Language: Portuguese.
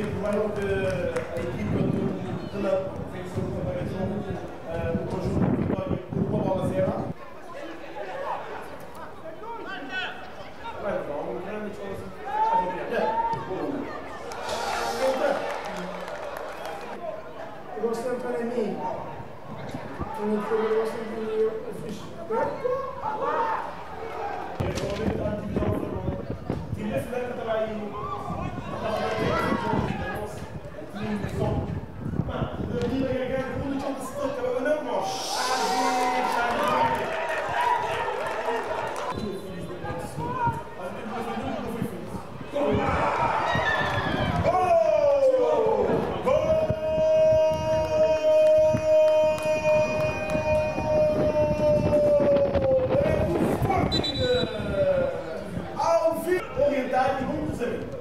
dizer primeiro que a equipa do clube venceu o campeonato do conjunto de vitória por 1-0. Eu gosto de para mim. Ao vivo, orientar e vamos fazer.